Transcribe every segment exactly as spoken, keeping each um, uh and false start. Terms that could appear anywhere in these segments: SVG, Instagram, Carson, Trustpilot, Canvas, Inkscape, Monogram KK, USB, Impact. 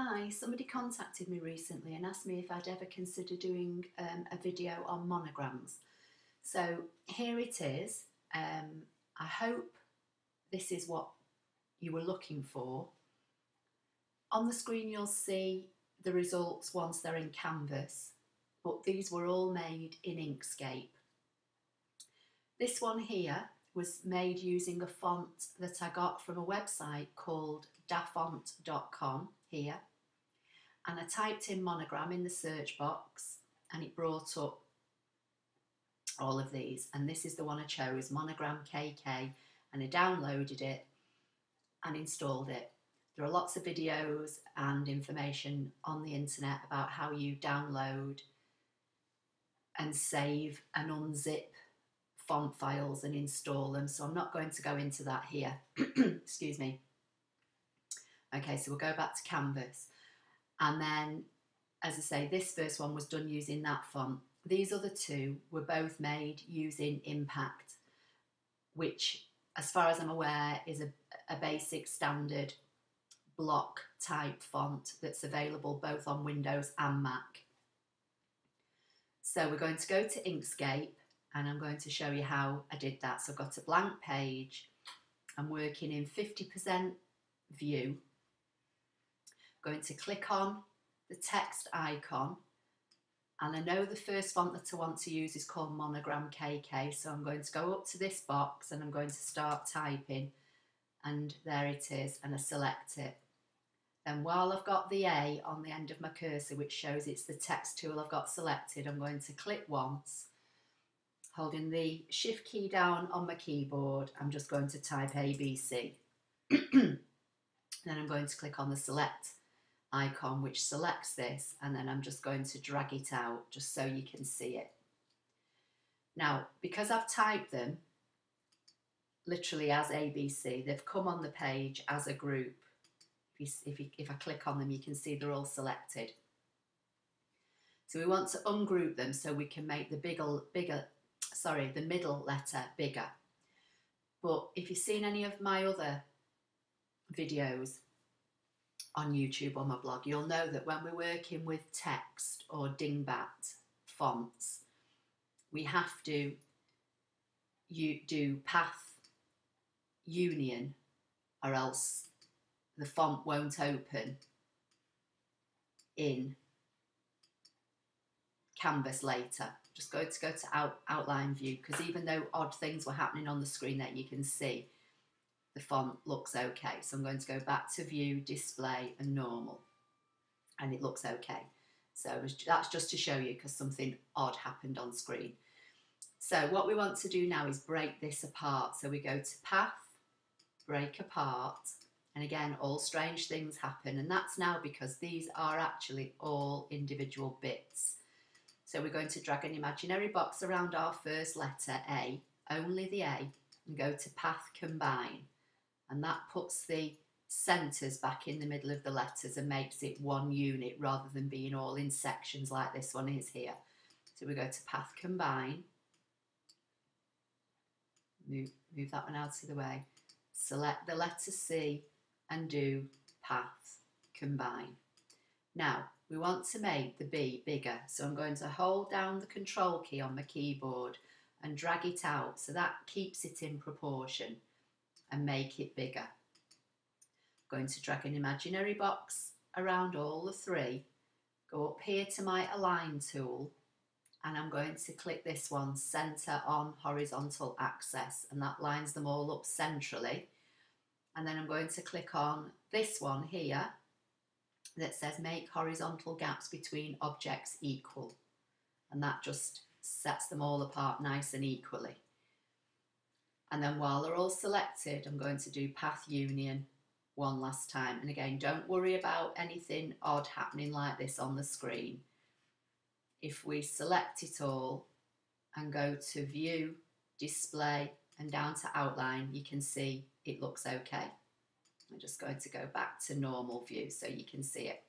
Hi, somebody contacted me recently and asked me if I'd ever consider doing um, a video on monograms. So here it is. Um, I hope this is what you were looking for. On the screen you'll see the results once they're in Canvas, but these were all made in Inkscape. This one here was made using a font that I got from a website called da font dot com here, and I typed in monogram in the search box and it brought up all of these, and this is the one I chose, Monogram K K, and I downloaded it and installed it. There are lots of videos and information on the internet about how you download and save and unzip font files and install them, so I'm not going to go into that here. Excuse me. Okay, so we'll go back to Canvas, and then, as I say, this first one was done using that font. These other two were both made using Impact, which, as far as I'm aware, is a, a basic standard block type font that's available both on Windows and Mac. So we're going to go to Inkscape, and I'm going to show you how I did that. So I've got a blank page. I'm working in fifty percent view. Going to click on the text icon, and I know the first font that I want to use is called Monogram K K, so I'm going to go up to this box and I'm going to start typing, and there it is, and I select it. Then while I've got the A on the end of my cursor, which shows it's the text tool I've got selected, I'm going to click once, holding the shift key down on my keyboard. I'm just going to type A B C. Then I'm going to click on the select icon, which selects this, and then I'm just going to drag it out just so you can see it. Now, because I've typed them literally as A B C, they've come on the page as a group. If, you, if, you, if I click on them, you can see they're all selected. So we want to ungroup them so we can make the bigger, bigger, sorry, the middle letter bigger. But if you've seen any of my other videos on YouTube or my blog, you'll know that when we're working with text or dingbat fonts, we have to you do path union, or else the font won't open in Canvas later. Just go to go to out, outline view, because even though odd things were happening on the screen that you can see, the font looks okay. So I'm going to go back to view, display and normal, and it looks okay. So that's just to show you, because something odd happened on screen. So what we want to do now is break this apart. So we go to path, break apart, and again all strange things happen, and that's now because these are actually all individual bits. So we're going to drag an imaginary box around our first letter A, only the A, and go to path combine. And that puts the centres back in the middle of the letters and makes it one unit rather than being all in sections like this one is here. So we go to path combine, move, move that one out of the way, select the letter C and do path combine. Now we want to make the B bigger, so I'm going to hold down the control key on my keyboard and drag it out, so that keeps it in proportion and make it bigger. I'm going to drag an imaginary box around all the three, go up here to my align tool, and I'm going to click this one, center on horizontal axis, and that lines them all up centrally. And then I'm going to click on this one here that says make horizontal gaps between objects equal, and that just sets them all apart nice and equally. And then while they're all selected, I'm going to do path union one last time, and again don't worry about anything odd happening like this on the screen. If we select it all and go to view, display and down to outline, you can see it looks okay. I'm just going to go back to normal view so you can see it.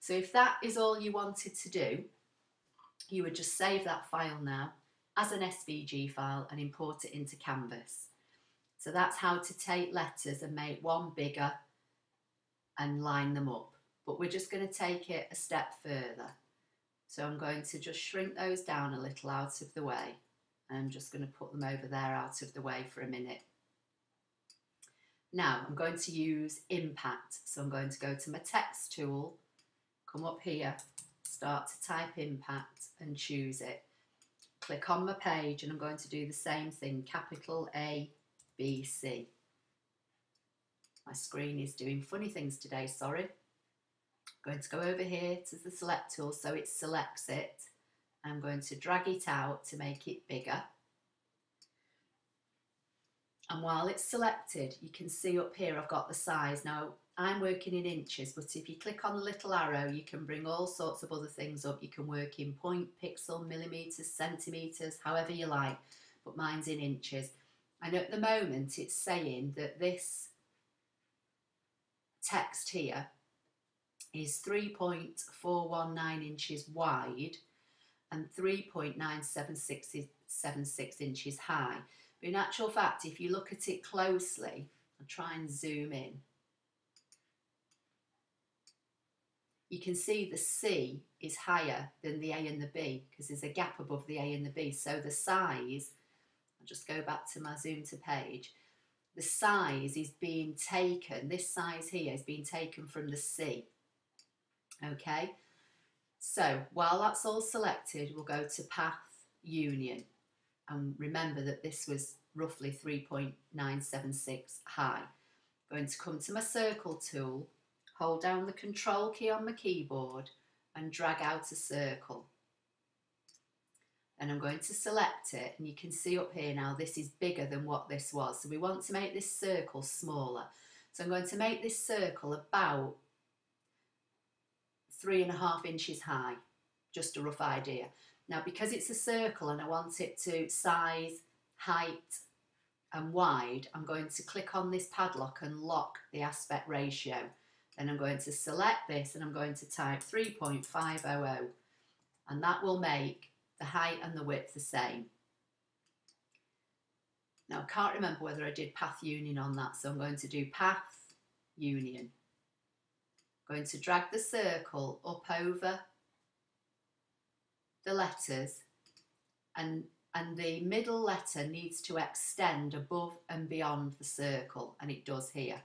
So if that is all you wanted to do, you would just save that file now as an S V G file and import it into Canvas. So that's how to take letters and make one bigger and line them up. but we're just going to take it a step further. So I'm going to just shrink those down a little out of the way. I'm just going to put them over there out of the way for a minute. Now I'm going to use Impact. So I'm going to go to my text tool, come up here, start to type Impact and choose it. Click on my page and I'm going to do the same thing, capital A, B, C. My screen is doing funny things today, sorry. I'm going to go over here to the select tool so it selects it. I'm going to drag it out to make it bigger. And while it's selected, you can see up here I've got the size. Now I'm working in inches, but if you click on the little arrow, you can bring all sorts of other things up. You can work in point, pixel, millimetres, centimetres, however you like, but mine's in inches. And at the moment, it's saying that this text here is three point four one nine inches wide and three point nine seven six inches high. But in actual fact, if you look at it closely, I'll try and zoom in. You can see the C is higher than the A and the B because there's a gap above the A and the B. So the size, I'll just go back to my zoom to page, the size is being taken, this size here is being taken from the C. Okay, so while that's all selected, we'll go to Path Union. And remember that this was roughly three point nine seven six high. I'm going to come to my circle tool, hold down the control key on my keyboard and drag out a circle. And I'm going to select it, and you can see up here now this is bigger than what this was. So we want to make this circle smaller. So I'm going to make this circle about three and a half inches high, just a rough idea. Now because it's a circle and I want it to size, height and wide, I'm going to click on this padlock and lock the aspect ratio. Then I'm going to select this and I'm going to type three point five zero zero, and that will make the height and the width the same. Now I can't remember whether I did Path Union on that, so I'm going to do Path Union. I'm going to drag the circle up over the letters, and, and the middle letter needs to extend above and beyond the circle, and it does here.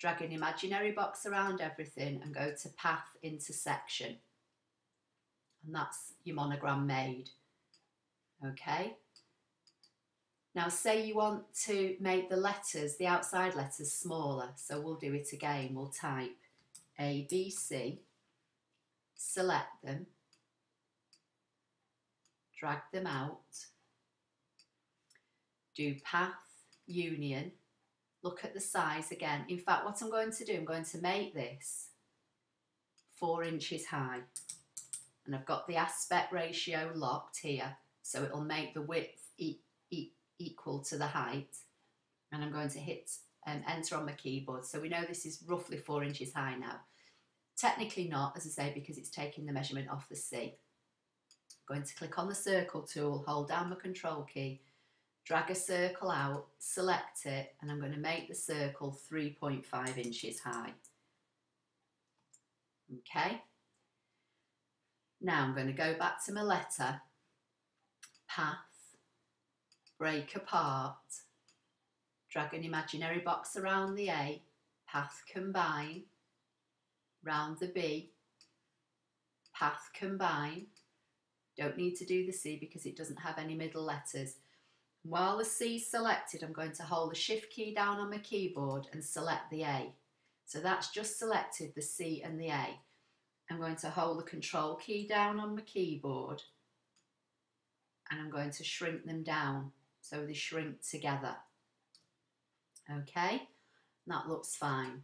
Drag an imaginary box around everything and go to Path Intersection. And that's your monogram made. Okay. Now say you want to make the letters, the outside letters, smaller. So we'll do it again. We'll type A, B, C, select them, drag them out, do Path Union. Look at the size again. In fact, what I'm going to do, I'm going to make this four inches high. And I've got the aspect ratio locked here, so it'll make the width e e equal to the height. And I'm going to hit um, enter on my keyboard. So we know this is roughly four inches high now. Technically not, as I say, because it's taking the measurement off the C. I'm going to click on the circle tool, hold down my control key, drag a circle out, select it, and I'm going to make the circle three point five inches high. Okay. Now I'm going to go back to my letter, Path, Break Apart, drag an imaginary box around the A, Path Combine, round the B, Path Combine. Don't need to do the C because it doesn't have any middle letters. While the C is selected, I'm going to hold the shift key down on my keyboard and select the A. So that's just selected the C and the A. I'm going to hold the control key down on my keyboard and I'm going to shrink them down so they shrink together. Okay, that looks fine.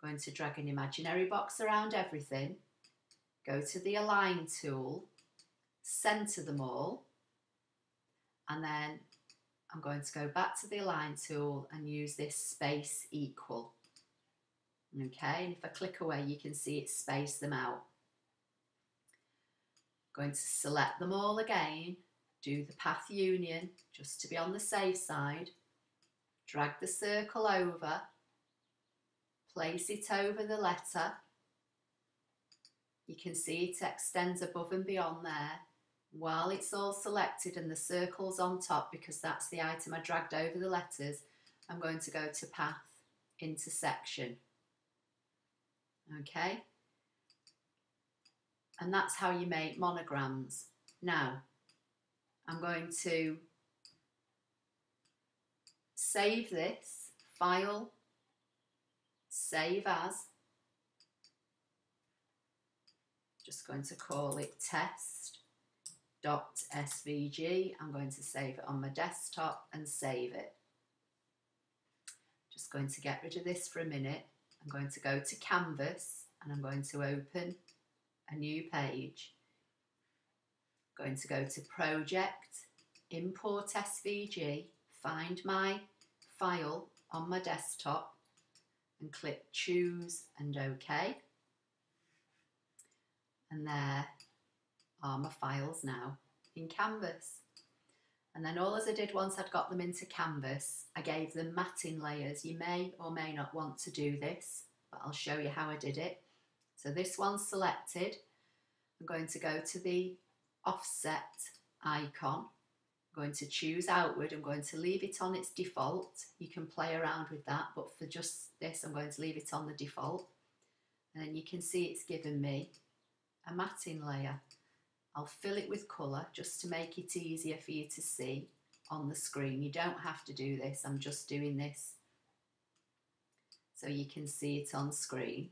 I'm going to drag an imaginary box around everything, go to the Align tool, center them all, and then I'm going to go back to the Align tool and use this Space Equal. Okay, and if I click away, you can see it spaced them out. I'm going to select them all again, do the Path Union, just to be on the safe side, drag the circle over, place it over the letter, you can see it extends above and beyond there. While it's all selected and the circle's on top, because that's the item I dragged over the letters, I'm going to go to Path, Intersection. Okay? And that's how you make monograms. Now, I'm going to save this, File, Save As. Just going to call it test dot S V G. I'm going to save it on my desktop and save it. Just going to get rid of this for a minute. I'm going to go to Canvas and I'm going to open a new page. I'm going to go to Project, Import S V G, find my file on my desktop and click Choose and OK. And there are my files now in Canvas. And then all as I did once I'd got them into Canvas, I gave them matting layers. You may or may not want to do this, but I'll show you how I did it. So this one's selected. I'm going to go to the offset icon. I'm going to choose outward. I'm going to leave it on its default. You can play around with that, but for just this, I'm going to leave it on the default. And then you can see it's given me a matting layer. I'll fill it with colour just to make it easier for you to see on the screen. You don't have to do this, I'm just doing this so you can see it on screen.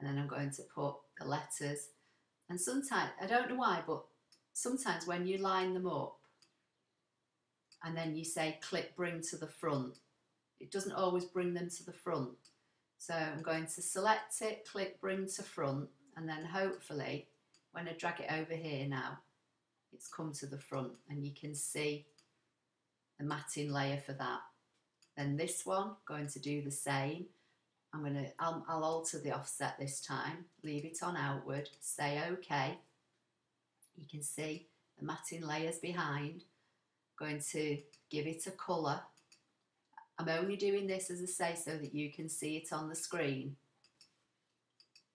And then I'm going to put the letters, and sometimes, I don't know why, but sometimes when you line them up and then you say click bring to the front, it doesn't always bring them to the front. So I'm going to select it, click bring to front, and then hopefully when I drag it over here now, it's come to the front and you can see the matting layer for that. Then this one, going to do the same. I'm going to, I'll, I'll alter the offset this time, leave it on outward, say OK. You can see the matting layers behind. Going to give it a colour. I'm only doing this, as I say, so that you can see it on the screen.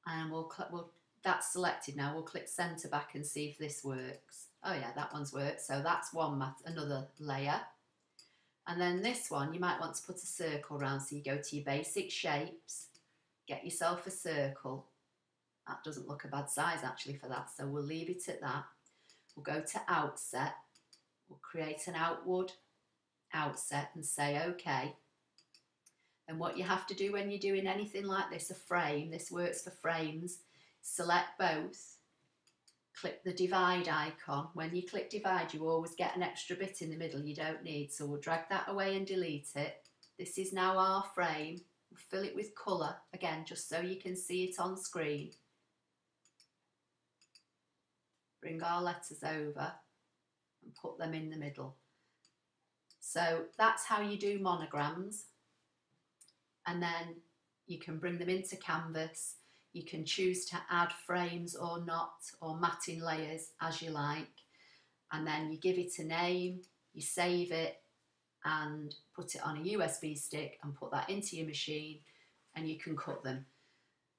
And we'll, we'll that's selected now. We'll click centre back and see if this works. Oh yeah, that one's worked. So that's one mat another layer. And then this one, you might want to put a circle around. So you go to your basic shapes, get yourself a circle. That doesn't look a bad size actually for that. So we'll leave it at that. We'll go to outset. We'll create an outward outset and say OK. And what you have to do when you're doing anything like this, a frame, this works for frames, select both, click the divide icon. When you click divide, you always get an extra bit in the middle you don't need. So we'll drag that away and delete it. This is now our frame. We'll fill it with colour, again, just so you can see it on screen. Bring our letters over and put them in the middle. So that's how you do monograms. And then you can bring them into Canvas. You can choose to add frames or not, or matting layers as you like. And then you give it a name, you save it and put it on a U S B stick and put that into your machine, and you can cut them.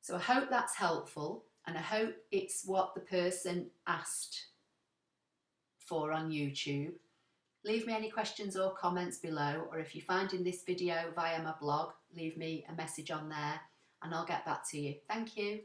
So I hope that's helpful, and I hope it's what the person asked for on YouTube. Leave me any questions or comments below, or if you're finding this video via my blog, leave me a message on there and I'll get back to you. Thank you.